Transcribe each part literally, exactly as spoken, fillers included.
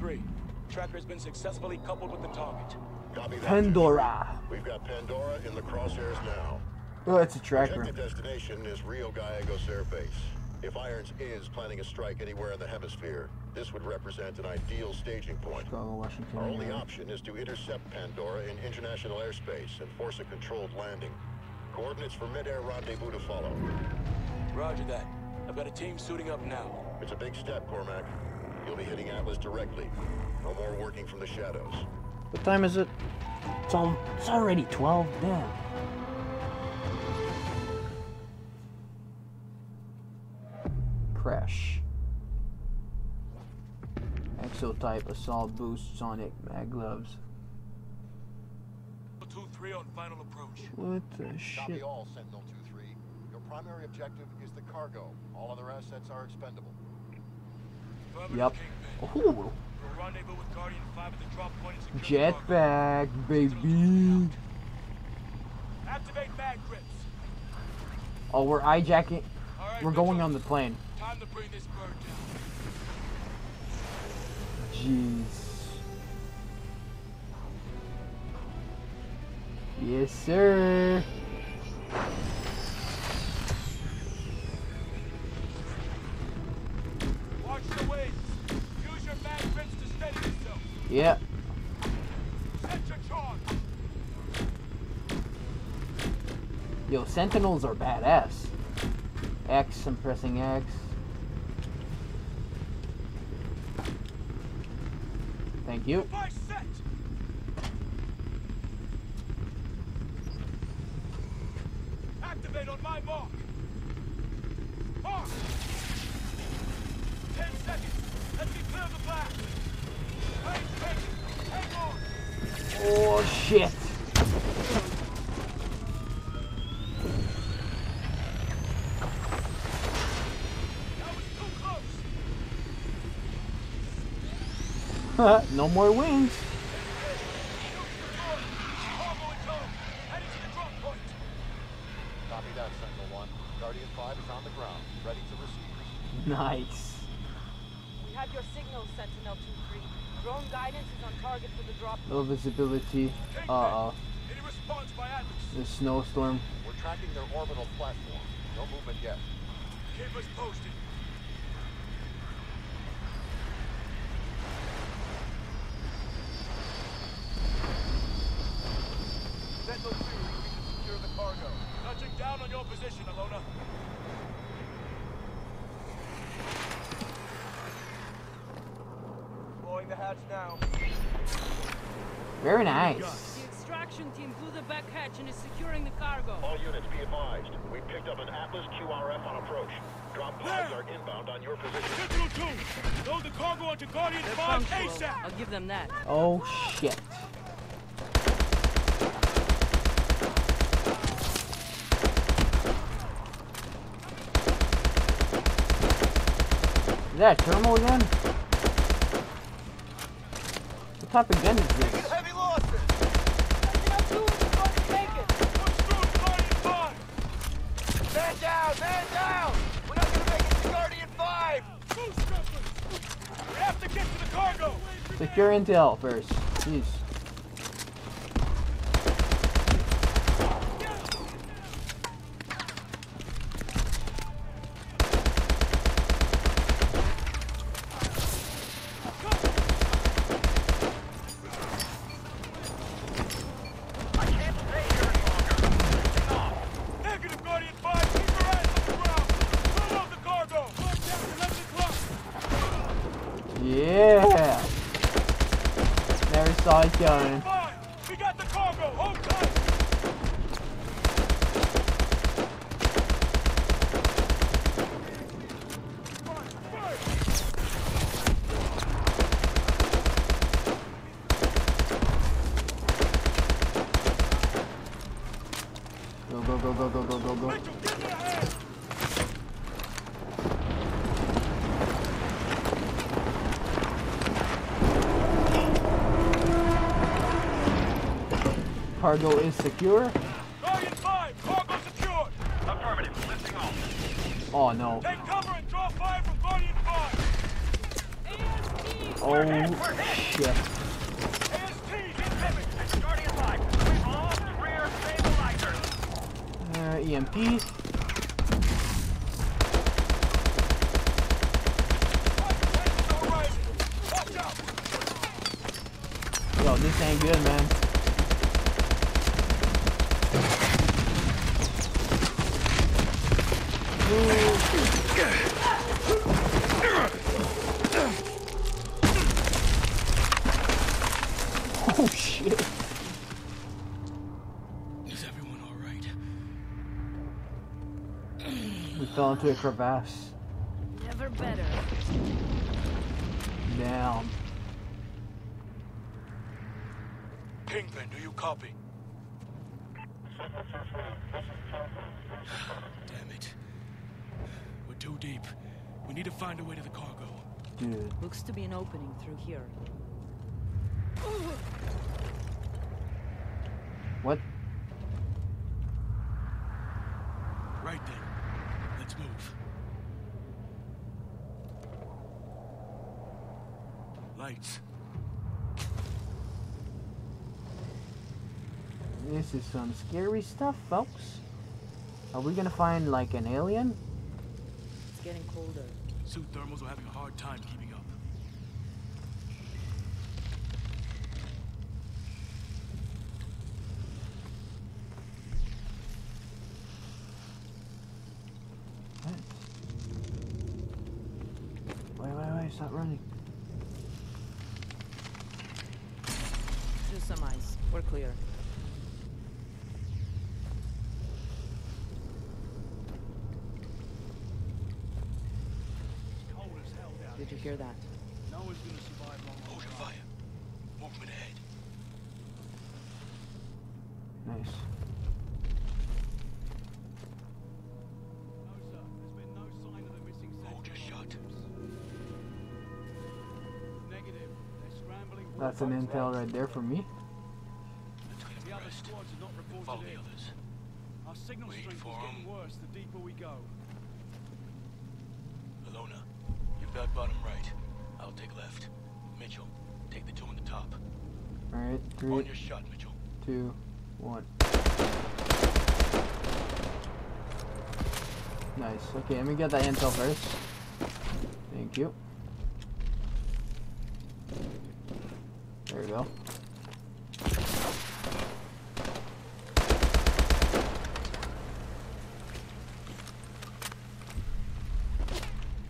three. Tracker's been successfully coupled with the target. Copy that. Pandora. We've got Pandora in the crosshairs now. Oh, that's a tracker. The destination is Rio Gallego's air base. If Irons is planning a strike anywhere in the hemisphere, this would represent an ideal staging point. Chicago, Our only yeah. option is to intercept Pandora in international airspace and force a controlled landing. Coordinates for mid-air rendezvous to follow. Roger that. I've got a team suiting up now. It's a big step, Cormac. You'll be hitting Atlas directly. No more working from the shadows. What time is it? It's, all, it's already twelve. Damn. Crash. Exotype, assault boost, sonic, mag gloves. two three on final approach. What the shit? Copy all, Sentinel two three. Your primary objective is the cargo. All other assets are expendable. Yep. Oh. Jetpack, baby. Activate mag grips. Oh, we're hijacking. Right, we're going on the plane. Time to bring this bird down. Jeez. Yes, sir. Watch the waves. Use your mag grips to steady yourself. Yep. Set your charge. Yo, Sentinels are badass. X, I'm pressing X. Thank you. Activate on my mark. Mark. Ten seconds. Let me clear the blast. Wait, wait. Hang on. Oh shit. No more wings. Copy that, Sentinel one. Guardian five is on the ground, ready to receive. Nice. We have your signal, Sentinel two three. Drone guidance is on target for the drop. Low visibility. Uh oh. Any response by Atlas? The snowstorm. We're tracking their orbital platform. No movement yet. Keep us posted. Position, Aluna. Blowing the hatch now. Very nice. The extraction team blew the back hatch and is securing the cargo. All units be advised. We picked up an Atlas Q R F on approach. Drop pods are inbound on your position. Sentinel two! Load the cargo onto Guardian five ASAP! I'll give them that. Oh shit. Is that a thermal gun? What type of gun is this? It's heavy losses! Man down! Man down! We're not gonna make it to Guardian five! We have to get to the cargo! Secure intel first. Jeez. Yeah! Never saw it going. We got the cargo! Hold tight! Go, go, go, go, go, go, go, go. Mitchell, get your hands! Cargo is secure. Guardian five, cargo secured. Affirmative, lifting off. Oh no. Take cover and draw fire from Guardian five. A S G, Oh, shit. Uh, E M P. Yo, this ain't good, man. Oh shit. Is everyone alright? We fell into a crevasse. Never better. Down. Kingpin, do you copy? Damn it. We're too deep. We need to find a way to the cargo. Dude. Looks to be an opening through here. What? Right then. Let's move. Lights. This is some scary stuff, folks. Are we gonna find like an alien? It's getting colder. Suit thermals are having a hard time keeping up. Stop running. Just some ice. We're clear. It's cold as hell down here. Did you hear that? No one's gonna survive long. Ocean fire. Movement ahead. Nice. That's an intel right there for me. The other squads are not reported in. Our signal strength is getting worse the deeper we go. Aluna, you've got bottom right. I'll take left. Mitchell, take the two on the top. Alright, three. On your shot, Mitchell. Two, one. Nice. Okay, let me get that intel first. Thank you. There we go.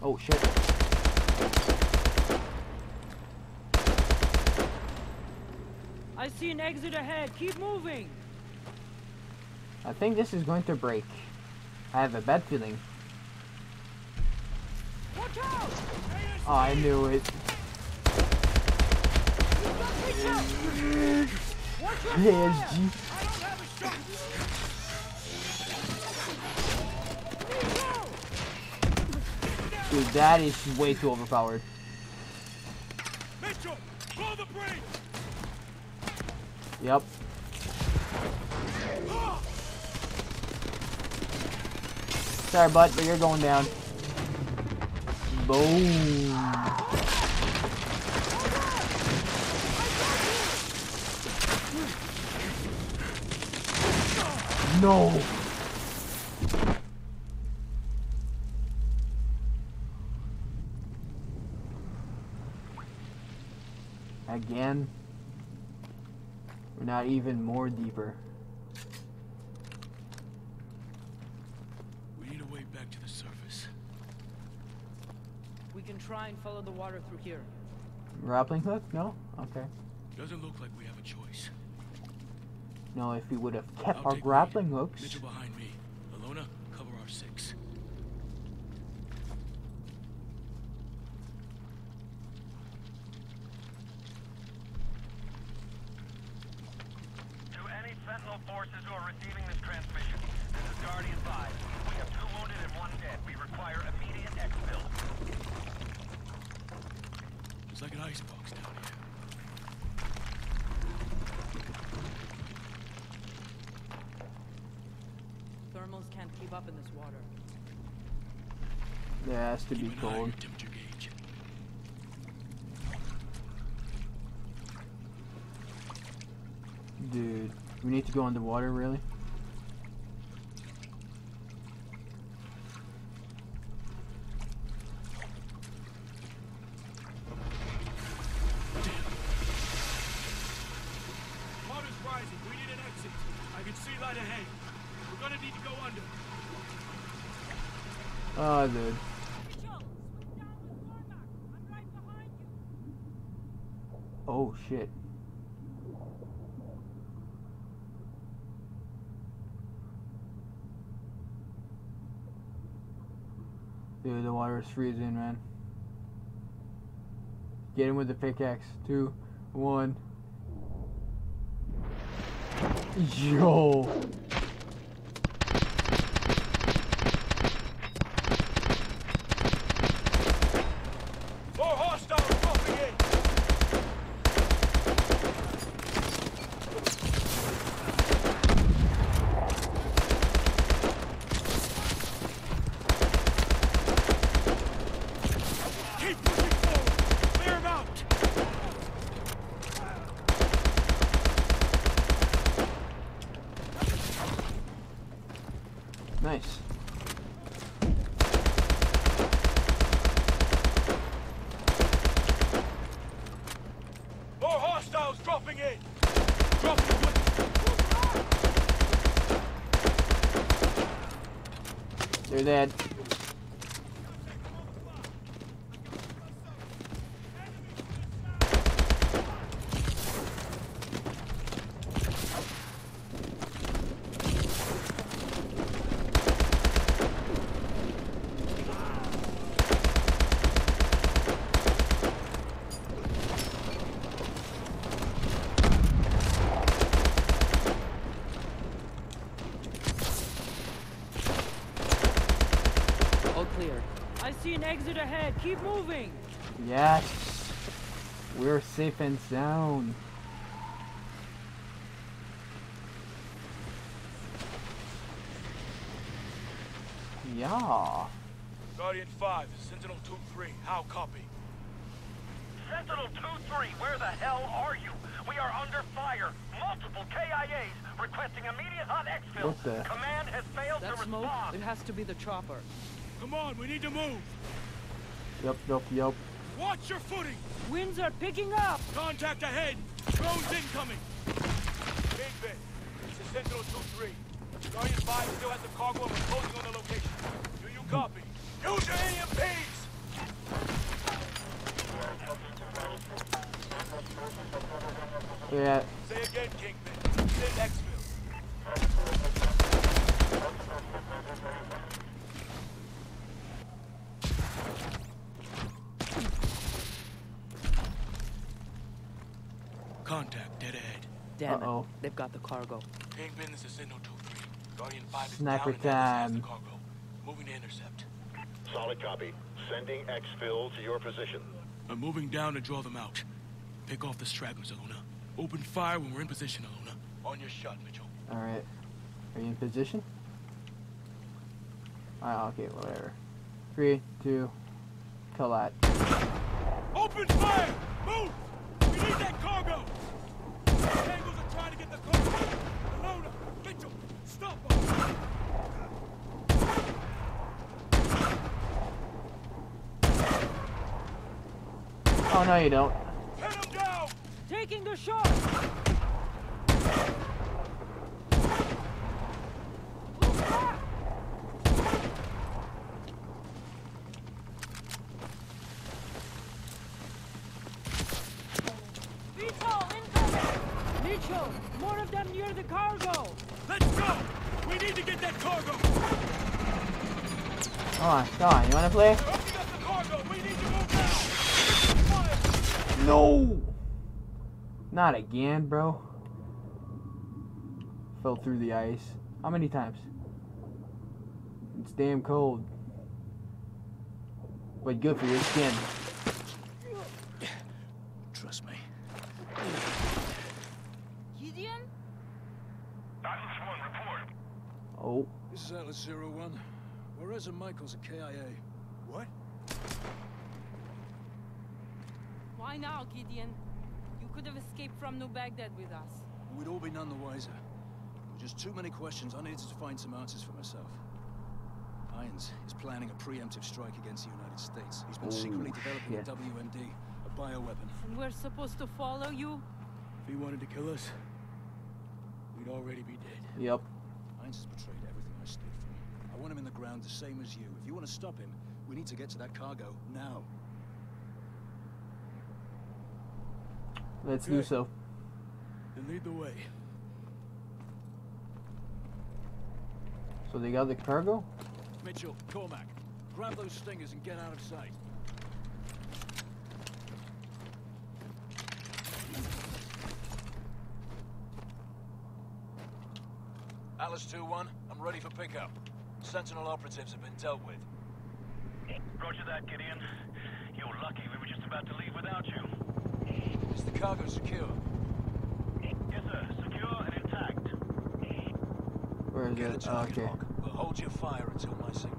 Oh shit. I see an exit ahead. Keep moving. I think this is going to break. I have a bad feeling. Watch out! Oh, I knew it. A S G. Dude, that is way too overpowered. Mitchell, blow the bridge. Yep. Sorry, bud, but you're going down. Boom. No. Again, we're not even more deeper. We need a way back to the surface. We can try and follow the water through here. Grappling hook? No? Okay. Doesn't look like we have a choice. No, if we would have kept I'll our grappling me. hooks. Mitchell behind me. Aluna, cover our six. To any Sentinel forces who are receiving this transmission, this is Guardian five. We have two wounded and one dead. We require immediate exfil. It's like an icebox down here. Can't keep up in this water. There has to be cold. Dude, we need to go underwater, really? Oh, dude. Oh, shit. Dude, the water is freezing, man. Get him with the pickaxe. Two, one. Yo! Nice. More hostiles dropping in. Dropping in. They're dead. Keep moving. Yes, we're safe and sound. Yeah. Guardian five, Sentinel two three. How copy? Sentinel two three. Where the hell are you? We are under fire. Multiple K I As requesting immediate hot exfil. What the? Command has failed That's to respond. Smoke? It has to be the chopper. Come on, we need to move. Yup, yup, yup. Watch your footing! Winds are picking up! Contact ahead! Drones incoming! Kingpin, it's a Sentinel two three. Guardian five still has the cargo and closing on the location. Do you copy? Use your A M Ps! Yeah. Say again, Kingpin. Send exfil. Contact dead ahead. Damn Uh-oh. it. They've got the cargo. Kingpin, this is Sentinel two three. Guardian five is Sniper down and has the cargo. Moving to intercept. Solid copy. Sending exfil to your position. I'm moving down to draw them out. Pick off the stragglers, Aluna. Open fire when we're in position, Aluna. On your shot, Mitchell. Alright. Are you in position? Alright, okay, whatever. Three, two, collide. Open fire! Move! We need that cargo! Tangles are trying to get the cargo! Alona! Mitchell! Stop them! Oh, no you don't. Head him down! Taking the shot! Play? No! Not again, bro. Fell through the ice. How many times? It's damn cold. But good for your skin. Trust me. Gideon? Atlas one, report. Oh. This is Atlas zero one. Whereas Michael's a K I A. What? Why now, Gideon? You could have escaped from New Baghdad with us. and we'd all be none the wiser. There were just too many questions. I needed to find some answers for myself. Irons is planning a preemptive strike against the United States. He's been oh, secretly developing shit. a W M D, a bioweapon. And we're supposed to follow you? If he wanted to kill us, we'd already be dead. Yep. Irons has betrayed everything I stood for. I want him in the ground the same as you. If you want to stop him, we need to get to that cargo now. Let's Good. do so. Then lead the way. So they got the cargo? Mitchell, Cormac, grab those stingers and get out of sight. Atlas two one, I'm ready for pickup. Sentinel operatives have been dealt with. Roger that, Gideon. You're lucky we were just about to leave without you. Is the cargo secure? Yes, sir. Secure and intact. Where is it? Oh, okay. We'll hold your fire until my signal.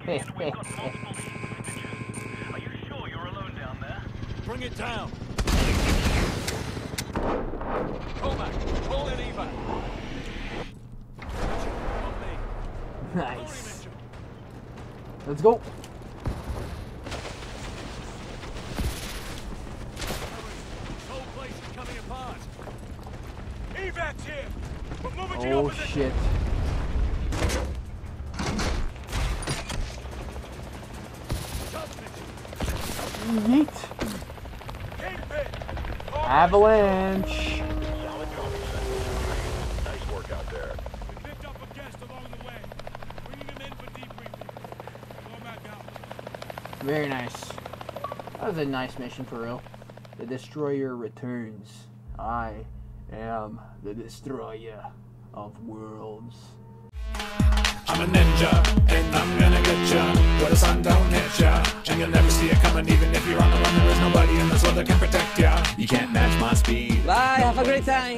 Gideon, we've got multiple signatures. Are you sure you're alone down there? Bring it down. Cormac, pull in Eva. Nice. Let's go. Oh shit. Yeet. Avalanche. Very nice. That was a nice mission for real. The Destroyer returns. I am the Destroyer of Worlds. I'm a ninja, and I'm gonna get ya. Where the sun don't hit ya, and you'll never see it coming. Even if you're on the run, there is nobody in this world that can protect ya. You can't match my speed. Bye, have a great time.